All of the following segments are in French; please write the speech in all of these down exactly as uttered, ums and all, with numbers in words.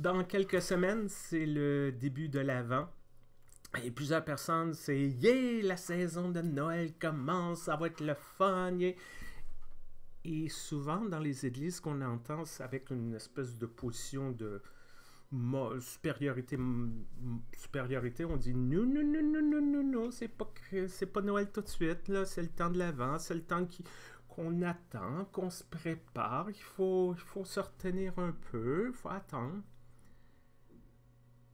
Dans quelques semaines, c'est le début de l'Avent. Et plusieurs personnes, c'est « Yeah, la saison de Noël commence, ça va être le fun! Yeah. » Et souvent, dans les églises, ce qu'on entend, c'est avec une espèce de position de supériorité, supériorité, on dit « Non, non, non, non, non, non, non, c'est pas, pas Noël tout de suite, c'est le temps de l'Avent, c'est le temps qui... » qu'on attend, qu'on se prépare, il faut, il faut se retenir un peu, il faut attendre.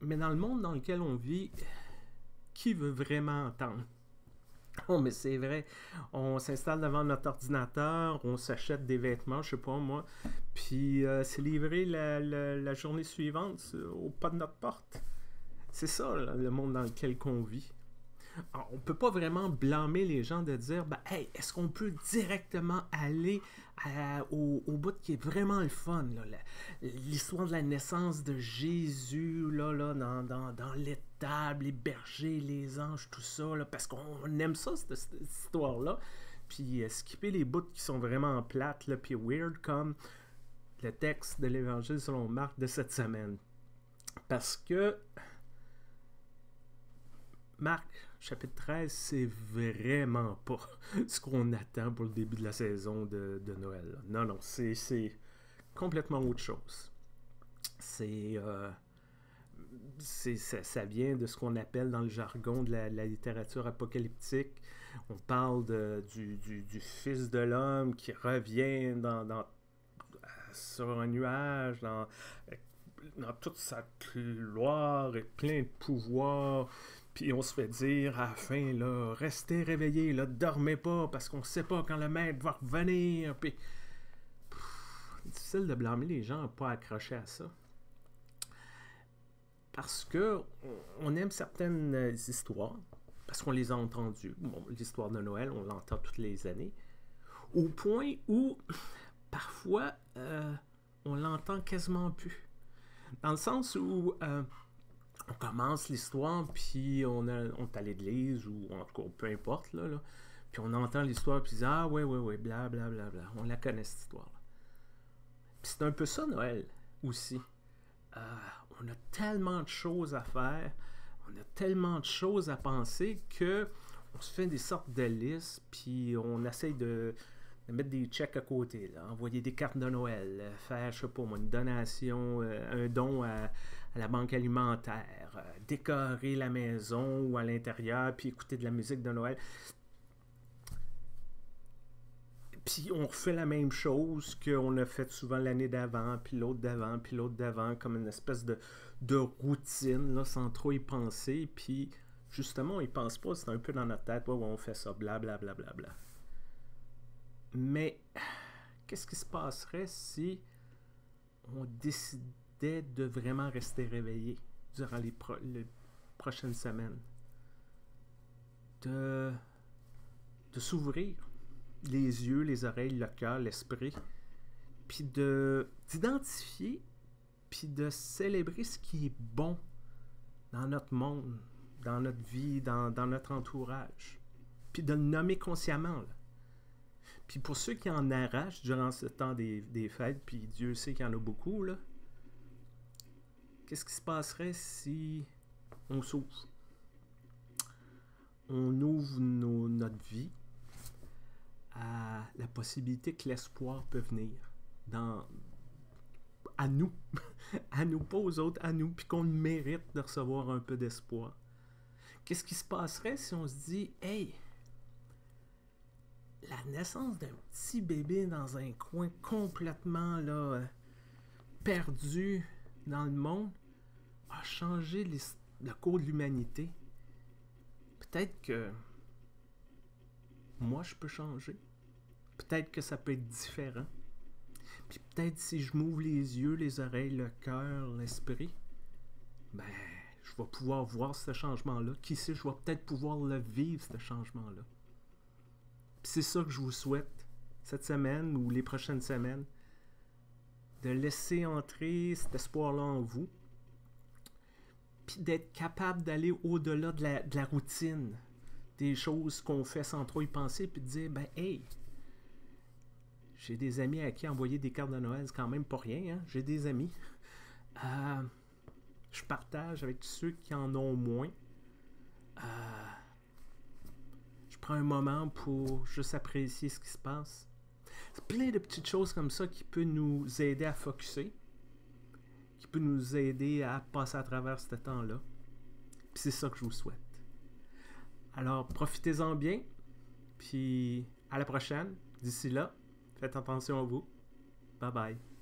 Mais dans le monde dans lequel on vit, qui veut vraiment attendre? Oh, mais c'est vrai, on s'installe devant notre ordinateur, on s'achète des vêtements, je sais pas moi, puis euh, c'est livré la, la, la journée suivante au pas de notre porte. C'est ça, là, le monde dans lequel on vit. Alors, on ne peut pas vraiment blâmer les gens de dire ben, « Hey, est-ce qu'on peut directement aller à, au, au bout qui est vraiment le fun? » L'histoire de la naissance de Jésus là, là, dans, dans, dans l'étable, les bergers, les anges, tout ça, là, parce qu'on aime ça, cette, cette histoire-là. Puis euh, skipper les bouts qui sont vraiment plates, là, puis weird, comme le texte de l'Évangile selon Marc de cette semaine. Parce que Marc, chapitre treize, c'est vraiment pas ce qu'on attend pour le début de la saison de, de Noël. Non, non, c'est complètement autre chose. C'est... Euh, ça, ça vient de ce qu'on appelle dans le jargon de la, de la littérature apocalyptique. On parle de, du, du, du Fils de l'homme qui revient dans, dans, sur un nuage, dans, dans toute sa gloire et plein de pouvoir... Puis on se fait dire à la fin, là, restez réveillés, là, dormez pas, parce qu'on sait pas quand le maître va revenir. Puis, c'est difficile de blâmer les gens à ne pas accrocher à ça. Parce que on aime certaines histoires, parce qu'on les a entendues. Bon, l'histoire de Noël, on l'entend toutes les années. Au point où, parfois, euh, on l'entend quasiment plus. Dans le sens où... Euh, on commence l'histoire, puis on, a, on est à l'église, ou en tout cas, peu importe, là, là puis on entend l'histoire, puis on dit « Ah, ouais, ouais, ouais, bla, bla, bla, bla. » On la connaît, cette histoire-là. Puis c'est un peu ça, Noël, aussi. Euh, on a tellement de choses à faire, on a tellement de choses à penser, que on se fait des sortes de listes, puis on essaye de, de mettre des chèques à côté, là, envoyer des cartes de Noël, faire, je sais pas moi, une donation, un don à... à la banque alimentaire, euh, décorer la maison ou à l'intérieur, puis écouter de la musique de Noël. Puis on refait la même chose qu'on a fait souvent l'année d'avant, puis l'autre d'avant, puis l'autre d'avant, comme une espèce de, de routine, là, sans trop y penser. Puis justement, on y pense pas, c'est un peu dans notre tête, ouais, ouais, on fait ça, blablabla. Bla, bla, bla, bla. Mais qu'est-ce qui se passerait si on décidait de vraiment rester réveillé durant les, pro les prochaines semaines, de, de s'ouvrir les yeux, les oreilles, le cœur, l'esprit, puis d'identifier, puis de célébrer ce qui est bon dans notre monde, dans notre vie, dans, dans notre entourage, puis de le nommer consciemment, là. Puis pour ceux qui en arrachent durant ce temps des, des fêtes, puis Dieu sait qu'il y en a beaucoup, là, qu'est-ce qui se passerait si on s'ouvre? On ouvre nos, notre vie à la possibilité que l'espoir peut venir dans, à nous, à nous, pas aux autres, à nous, puis qu'on mérite de recevoir un peu d'espoir. Qu'est-ce qui se passerait si on se dit « Hey, la naissance d'un petit bébé dans un coin complètement là, perdu, dans le monde, a changé les, le cours de l'humanité. Peut-être que moi, je peux changer. Peut-être que ça peut être différent. Puis peut-être si je m'ouvre les yeux, les oreilles, le cœur, l'esprit, ben, je vais pouvoir voir ce changement-là. Qui sait, je vais peut-être pouvoir le vivre, ce changement-là. » Puis c'est ça que je vous souhaite, cette semaine ou les prochaines semaines, de laisser entrer cet espoir-là en vous, puis d'être capable d'aller au-delà de la, de la routine, des choses qu'on fait sans trop y penser, puis de dire, ben hey, j'ai des amis à qui envoyer des cartes de Noël, c'est quand même pas rien, hein? J'ai des amis. Euh, je partage avec ceux qui en ont moins. Euh, je prends un moment pour juste apprécier ce qui se passe. C'est plein de petites choses comme ça qui peuvent nous aider à focusser, qui peut nous aider à passer à travers ce temps-là. Puis c'est ça que je vous souhaite. Alors, profitez-en bien, puis à la prochaine. D'ici là, faites attention à vous. Bye bye.